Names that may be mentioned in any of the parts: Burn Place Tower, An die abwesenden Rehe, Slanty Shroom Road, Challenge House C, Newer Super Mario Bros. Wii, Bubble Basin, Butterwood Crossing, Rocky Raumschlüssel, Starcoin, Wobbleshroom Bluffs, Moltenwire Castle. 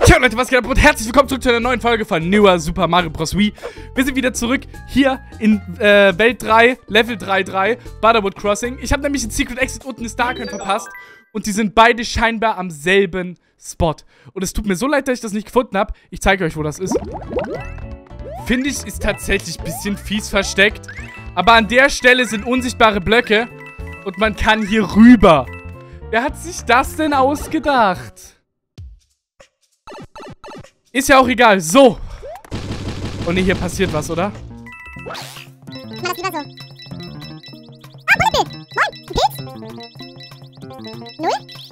Ciao Leute, was geht ab und herzlich willkommen zurück zu einer neuen Folge von Newer Super Mario Bros. Wii. Wir sind wieder zurück hier in Welt 3, Level 3.3, Butterwood Crossing. Ich habe nämlich den Secret Exit und eine Starcoin verpasst und die sind beide scheinbar am selben Spot. Und es tut mir so leid, dass ich das nicht gefunden habe. Ich zeige euch, wo das ist. Finde ich, ist tatsächlich ein bisschen fies versteckt. Aber an der Stelle sind unsichtbare Blöcke und man kann hier rüber. Wer hat sich das denn ausgedacht? Ist ja auch egal. So. Oh ne, hier passiert was, oder? Ich mach das lieber so. Ah, Bulletbill. Moin, ein Pilz. 0.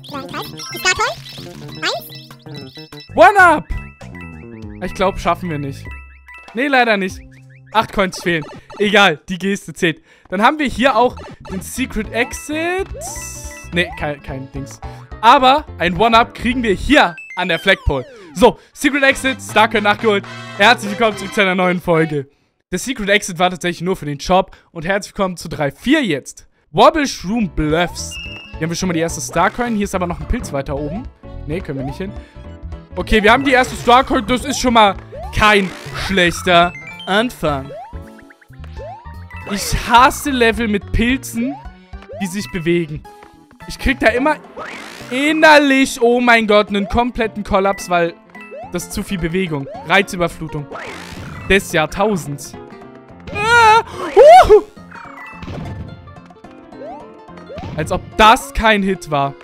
Kleinigkeit. Piscatoin. 1. One-Up. Ich glaube, schaffen wir nicht. Ne, leider nicht. 8 Coins fehlen. Egal, die Geste zählt. Dann haben wir hier auch den Secret Exit. Ne, kein Dings. Aber ein One-Up kriegen wir hier an der Flagpole. So, Secret Exit, Starcoin nachgeholt. Herzlich willkommen zurück zu einer neuen Folge. Der Secret Exit war tatsächlich nur für den Shop. Und herzlich willkommen zu 3.4 jetzt. Wobbleshroom Bluffs. Hier haben wir schon mal die erste Starcoin. Hier ist aber noch ein Pilz weiter oben. Ne, können wir nicht hin. Okay, wir haben die erste Starcoin. Das ist schon mal kein schlechter Anfang. Ich hasse Level mit Pilzen, die sich bewegen. Ich krieg da immer innerlich, oh mein Gott, einen kompletten Kollaps, weil das ist zu viel Bewegung. Reizüberflutung des Jahrtausends. Als ob das kein Hit war.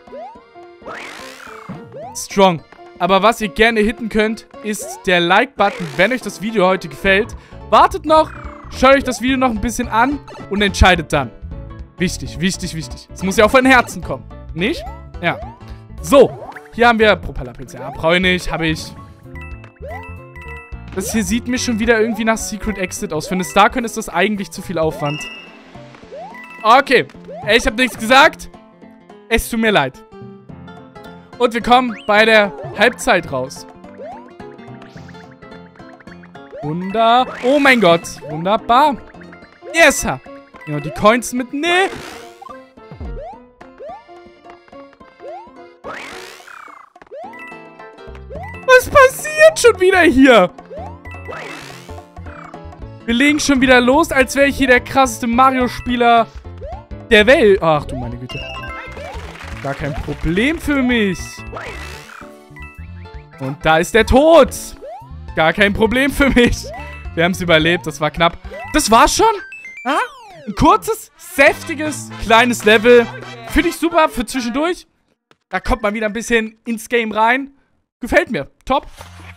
Strong. Aber was ihr gerne hitten könnt, ist der Like-Button, wenn euch das Video heute gefällt. Wartet noch, schaut euch das Video noch ein bisschen an und entscheidet dann. Wichtig, wichtig, wichtig. Es muss ja auch von Herzen kommen, nicht? Ja. So, hier haben wir Propellerpilze. Ja, brauche ich nicht, habe ich. Das hier sieht mir schon wieder irgendwie nach Secret Exit aus. Für eine Starcoin ist das eigentlich zu viel Aufwand. Okay, ich habe nichts gesagt. Es tut mir leid. Und wir kommen bei der Halbzeit raus. Wunder. Oh mein Gott, wunderbar. Yes, ha. Ja, die Coins mit. Nee. Was passiert schon wieder hier? Wir legen schon wieder los, als wäre ich hier der krasseste Mario-Spieler der Welt. Ach du meine Güte. Gar kein Problem für mich. Und da ist der Tod. Gar kein Problem für mich. Wir haben es überlebt, das war knapp. Das war's schon? Ha? Ein kurzes, säftiges, kleines Level. Finde ich super für zwischendurch. Da kommt man wieder ein bisschen ins Game rein. Gefällt mir. Top.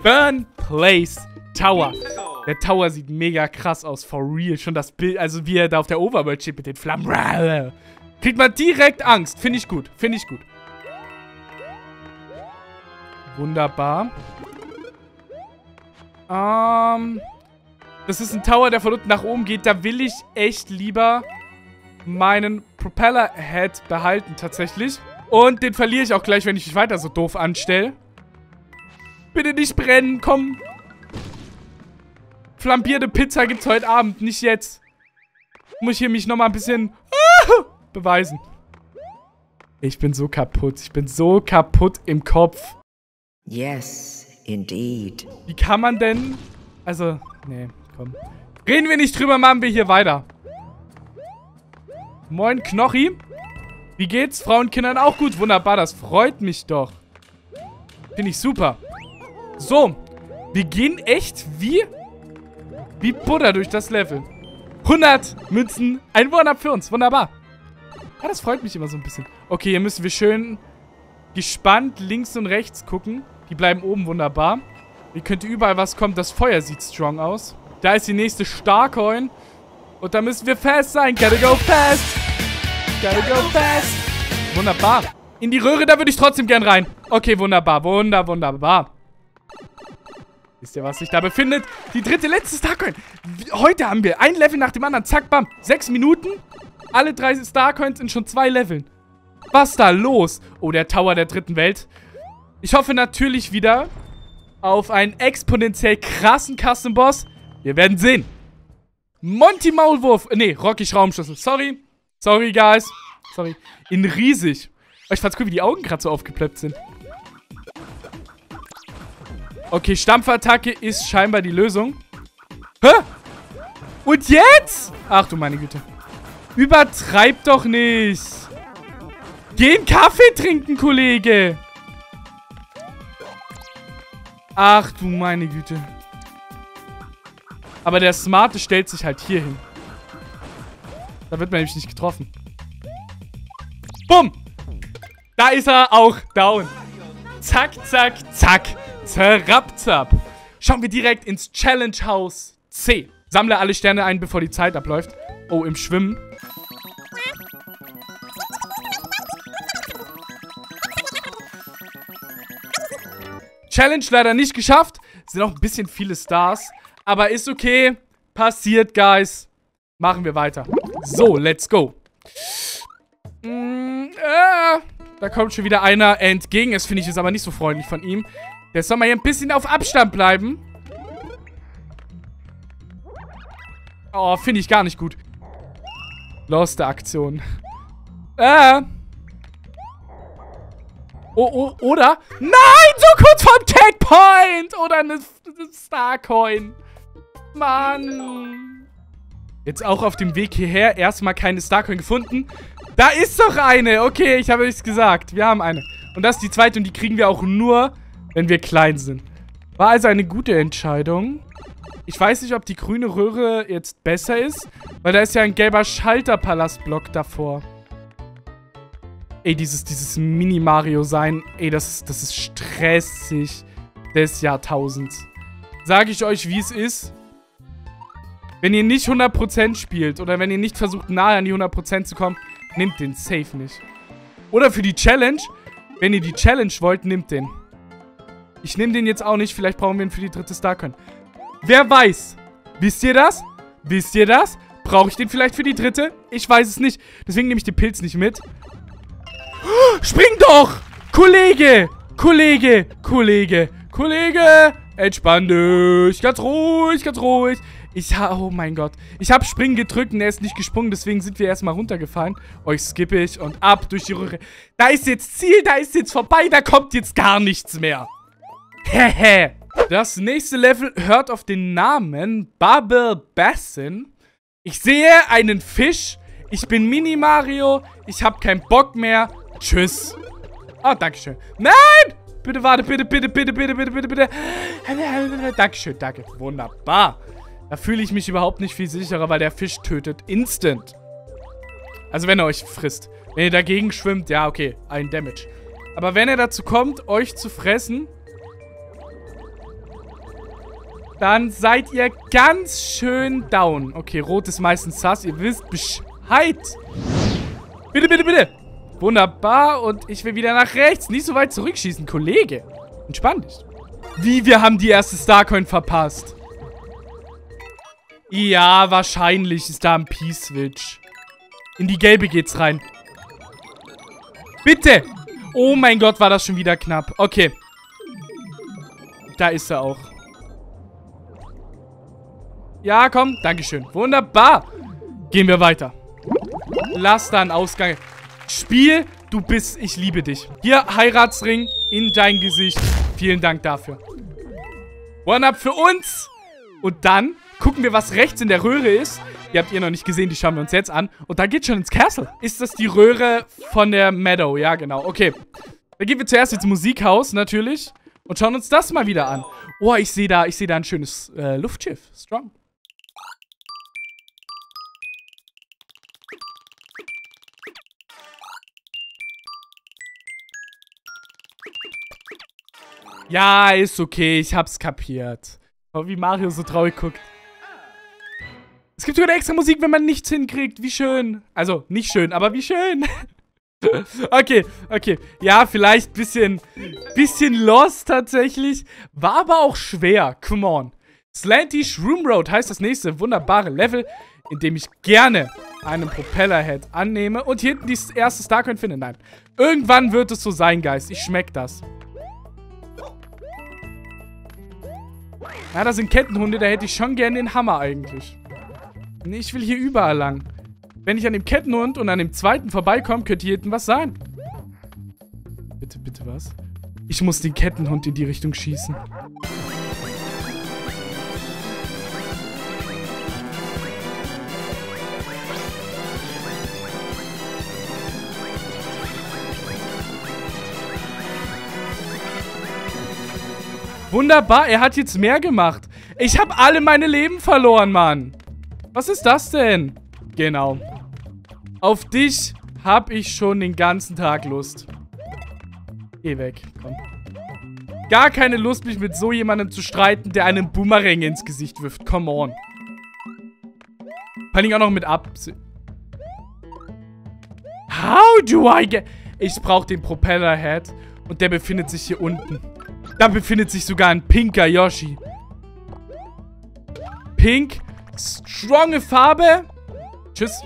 Burn Place Tower. Der Tower sieht mega krass aus. For real. Schon das Bild, also wie er da auf der Overworld steht mit den Flammen. Kriegt man direkt Angst. Finde ich gut. Finde ich gut. Wunderbar. Das ist ein Tower, der von unten nach oben geht. Da will ich echt lieber meinen Propeller-Head behalten, tatsächlich. Und den verliere ich auch gleich, wenn ich mich weiter so doof anstelle. Bitte nicht brennen, komm. Flambierte Pizza gibt's heute Abend, nicht jetzt. Muss ich hier mich nochmal ein bisschen beweisen. Ich bin so kaputt. Ich bin so kaputt im Kopf. Yes, indeed. Wie kann man denn... Also, nee. Reden wir nicht drüber, machen wir hier weiter. Moin, Knochi. Wie geht's? Frauen, Kindern auch gut. Wunderbar, das freut mich doch. Finde ich super. So, wir gehen echt wie Butter durch das Level. 100 Münzen, ein One-Up für uns. Wunderbar. Ah, das freut mich immer so ein bisschen. Okay, hier müssen wir schön gespannt links und rechts gucken. Die bleiben oben, wunderbar. Hier könnte überall was kommen. Das Feuer sieht strong aus. Da ist die nächste Starcoin. Und da müssen wir fast sein. Gotta go fast. Gotta go fast. Wunderbar. In die Röhre, da würde ich trotzdem gern rein. Okay, wunderbar. Wunderbar. Wisst ihr, was sich da befindet? Die dritte, letzte Starcoin. Heute haben wir ein Level nach dem anderen. Zack, bam. 6 Minuten. Alle 3 Starcoins in schon 2 Leveln. Was da los? Oh, der Tower der dritten Welt. Ich hoffe natürlich wieder auf einen exponentiell krassen Custom-Boss. Wir werden sehen. Monty Maulwurf. Nee, Rocky Raumschlüssel. Sorry. Sorry, guys. Sorry. In riesig. Oh, ich fand's cool, wie die Augen gerade so aufgepleppt sind. Okay, Stampfattacke ist scheinbar die Lösung. Hä? Und jetzt? Ach du meine Güte. Übertreib doch nicht. Geh einen Kaffee trinken, Kollege. Ach du meine Güte. Aber der Smarte stellt sich halt hier hin. Da wird man nämlich nicht getroffen. Bumm. Da ist er auch down. Zack, zack, zack. Zerrapzap. Schauen wir direkt ins Challenge House C. Sammle alle Sterne ein, bevor die Zeit abläuft. Oh, im Schwimmen. Challenge leider nicht geschafft. Sind auch ein bisschen viele Stars. Aber ist okay. Passiert, Guys. Machen wir weiter. So, let's go. Da kommt schon wieder einer entgegen. Das finde ich jetzt aber nicht so freundlich von ihm. Jetzt soll man hier ein bisschen auf Abstand bleiben. Oh, finde ich gar nicht gut. Loste Aktion. Oh, oh, oder? Nein, so kurz vom Checkpoint! Oder eine Starcoin. Mann. Jetzt auch auf dem Weg hierher erstmal keine Starcoin gefunden. Da ist doch eine. Okay, ich habe euch gesagt. Wir haben eine. Und das ist die zweite und die kriegen wir auch nur, wenn wir klein sind. War also eine gute Entscheidung. Ich weiß nicht, ob die grüne Röhre jetzt besser ist, weil da ist ja ein gelber Schalterpalastblock davor. Ey, dieses Mini-Mario-Sein, ey, das ist stressig des Jahrtausends. Sage ich euch, wie es ist. Wenn ihr nicht 100% spielt oder wenn ihr nicht versucht, nahe an die 100% zu kommen, nehmt den safe nicht. Oder für die Challenge, wenn ihr die Challenge wollt, nehmt den. Ich nehme den jetzt auch nicht, vielleicht brauchen wir ihn für die dritte Starcoin. Wer weiß? Wisst ihr das? Wisst ihr das? Brauche ich den vielleicht für die dritte? Ich weiß es nicht. Deswegen nehme ich den Pilz nicht mit. Oh, spring doch! Kollege! Kollege! Kollege! Kollege! Entspann dich! Ganz ruhig! Ganz ruhig! Oh mein Gott. Ich habe Springen gedrückt und er ist nicht gesprungen. Deswegen sind wir erstmal runtergefallen. Euch skippe ich und ab durch die Röhre. Da ist jetzt Ziel. Da ist jetzt vorbei. Da kommt jetzt gar nichts mehr. Hehe. Das nächste Level hört auf den Namen Bubble Basin. Ich sehe einen Fisch. Ich bin Mini Mario. Ich habe keinen Bock mehr. Tschüss. Oh, dankeschön. Nein! Bitte warte, bitte, bitte, bitte, bitte, bitte, bitte, bitte. Dankeschön, danke. Wunderbar. Da fühle ich mich überhaupt nicht viel sicherer, weil der Fisch tötet instant. Also wenn er euch frisst. Wenn ihr dagegen schwimmt, ja, okay. Ein Damage. Aber wenn er dazu kommt, euch zu fressen, dann seid ihr ganz schön down. Okay, rot ist meistens sass. Ihr wisst Bescheid. Bitte, bitte, bitte. Wunderbar. Und ich will wieder nach rechts. Nicht so weit zurückschießen, Kollege. Entspann dich. Wie, wir haben die erste Starcoin verpasst. Ja, wahrscheinlich ist da ein P-Switch. In die gelbe geht's rein. Bitte. Oh mein Gott, war das schon wieder knapp. Okay. Da ist er auch. Ja, komm. Dankeschön. Wunderbar. Gehen wir weiter. Lass da einen Ausgang. Spiel, du bist... Ich liebe dich. Hier, Heiratsring in dein Gesicht. Vielen Dank dafür. One-Up für uns. Und dann gucken wir, was rechts in der Röhre ist. Die habt ihr noch nicht gesehen. Die schauen wir uns jetzt an. Und da geht's schon ins Castle. Ist das die Röhre von der Meadow? Ja, genau. Okay. Dann gehen wir zuerst ins Musikhaus, natürlich. Und schauen uns das mal wieder an. Oh, ich sehe da ein schönes Luftschiff. Strong. Ja, ist okay. Ich hab's kapiert. Oh, wie Mario so traurig guckt. Es gibt sogar extra Musik, wenn man nichts hinkriegt. Wie schön. Also, nicht schön, aber wie schön. Okay, okay. Ja, vielleicht ein bisschen lost tatsächlich. War aber auch schwer. Come on. Slanty Shroom Road heißt das nächste wunderbare Level, in dem ich gerne einen Propellerhead annehme und hier hinten die erste Starcoin finde. Nein. Irgendwann wird es so sein, Geist. Ich schmeck das. Ja, da sind Kettenhunde, da hätte ich schon gerne den Hammer eigentlich. Nee, ich will hier überall lang. Wenn ich an dem Kettenhund und an dem zweiten vorbeikomme, könnte hier hinten was sein. Bitte, bitte was? Ich muss den Kettenhund in die Richtung schießen. Wunderbar, er hat jetzt mehr gemacht. Ich habe alle meine Leben verloren, Mann. Was ist das denn? Genau. Auf dich habe ich schon den ganzen Tag Lust. Geh weg, komm. Gar keine Lust, mich mit so jemandem zu streiten, der einen Boomerang ins Gesicht wirft. Come on. Vor allem auch noch mit Absicht. How do I get... Ich brauche den Propellerhead. Und der befindet sich hier unten. Da befindet sich sogar ein pinker Yoshi. Pink. Stronge Farbe. Tschüss.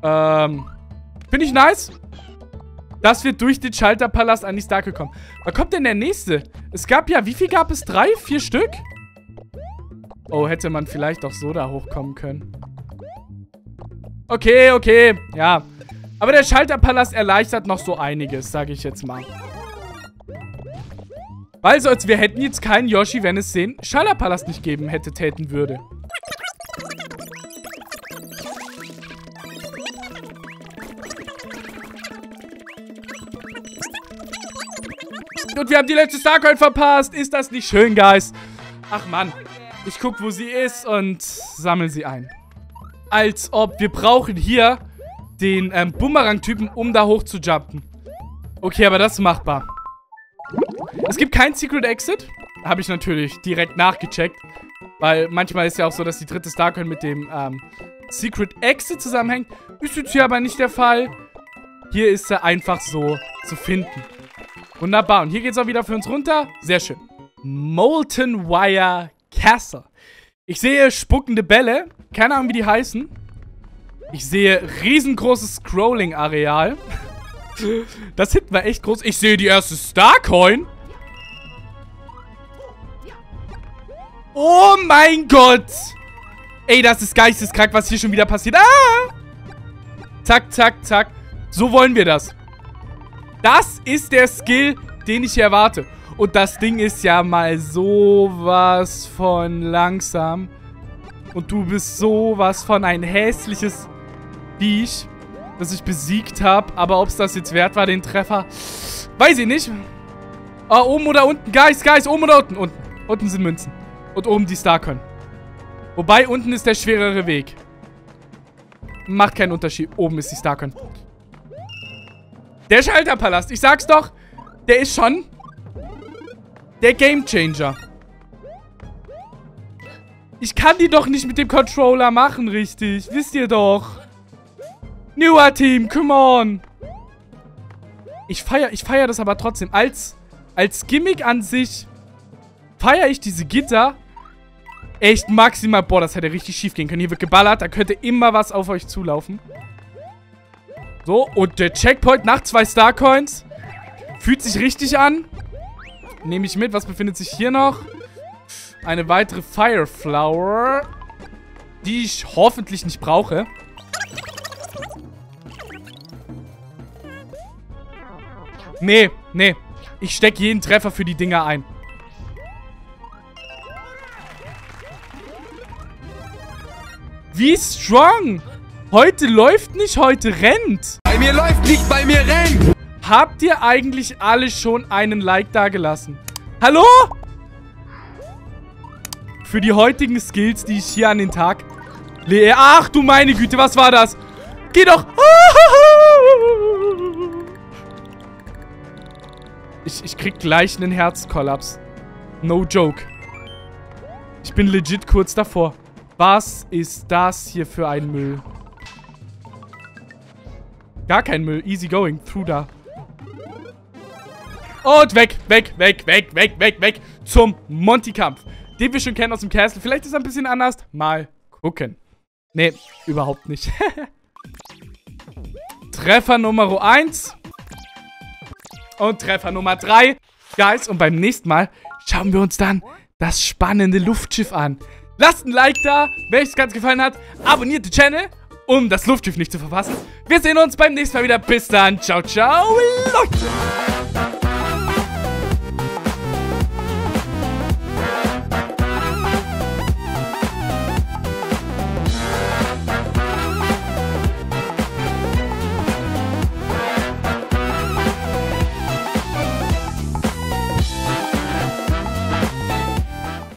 Finde ich nice, dass wir durch den Schalterpalast an die Starke kommen. Wann kommt denn der nächste? Es gab ja... Wie viel gab es? 3, 4 Stück? Oh, hätte man vielleicht auch so da hochkommen können. Okay, okay. Ja. Aber der Schalterpalast erleichtert noch so einiges, sage ich jetzt mal. Weil so, als wir hätten jetzt keinen Yoshi, wenn es den Schalterpalast nicht geben hätte, täten würde. Und wir haben die letzte Starcoin verpasst. Ist das nicht schön, Guys? Ach, Mann. Ich guck, wo sie ist und sammle sie ein. Als ob. Wir brauchen hier den Bumerang-Typen, um da hoch zu jumpen. Okay, aber das ist machbar. Es gibt keinen Secret Exit. Habe ich natürlich direkt nachgecheckt. Weil manchmal ist ja auch so, dass die dritte Starcoin mit dem Secret Exit zusammenhängt. Ist jetzt hier aber nicht der Fall. Hier ist er einfach so zu finden. Wunderbar. Und hier geht es auch wieder für uns runter. Sehr schön. Moltenwire Castle. Ich sehe spuckende Bälle. Keine Ahnung, wie die heißen. Ich sehe riesengroßes Scrolling-Areal. Das hinten war echt groß. Ich sehe die erste Starcoin. Oh mein Gott. Ey, das ist geisteskrank, was hier schon wieder passiert. Ah! Zack, zack, zack. So wollen wir das. Das ist der Skill, den ich hier erwarte. Und das Ding ist ja mal sowas von langsam. Und du bist sowas von ein hässliches Viech, das ich besiegt habe. Aber ob es das jetzt wert war, den Treffer, weiß ich nicht. Ah, oben oder unten? Guys, Guys, oben oder unten? Unten. Unten sind Münzen. Und oben die Starcoin. Wobei, unten ist der schwerere Weg. Macht keinen Unterschied. Oben ist die Starcoin. Der Schalterpalast, ich sag's doch, der ist schon der Gamechanger. Ich kann die doch nicht mit dem Controller machen, richtig. Wisst ihr doch. Newer Team, come on. Ich feier das aber trotzdem. Als Gimmick an sich feiere ich diese Gitter echt maximal. Boah, das hätte richtig schief gehen können. Hier wird geballert, da könnte immer was auf euch zulaufen. So, und der Checkpoint nach 2 Starcoins. Fühlt sich richtig an. Nehme ich mit. Was befindet sich hier noch? Eine weitere Fireflower. Die ich hoffentlich nicht brauche. Nee, nee. Ich stecke jeden Treffer für die Dinger ein. Wie strong! Heute läuft nicht, heute rennt. Bei mir läuft nicht, bei mir rennt. Habt ihr eigentlich alle schon einen Like dagelassen? Hallo? Für die heutigen Skills, die ich hier an den Tag lege. Ach du meine Güte, was war das? Geh doch. Ich krieg gleich einen Herzkollaps. No joke. Ich bin legit kurz davor. Was ist das hier für ein Müll? Gar kein Müll. Easy going. Through da. Und weg, weg, weg, weg, weg, weg, weg. Zum Monty-Kampf. Den wir schon kennen aus dem Castle. Vielleicht ist er ein bisschen anders. Mal gucken. Nee, überhaupt nicht. Treffer Nummer 1. Und Treffer Nummer 3. Guys, und beim nächsten Mal schauen wir uns dann das spannende Luftschiff an. Lasst ein Like da, wenn euch das Ganze gefallen hat. Abonniert den Channel, um das Luftschiff nicht zu verpassen. Wir sehen uns beim nächsten Mal wieder. Bis dann. Ciao, ciao, Leute.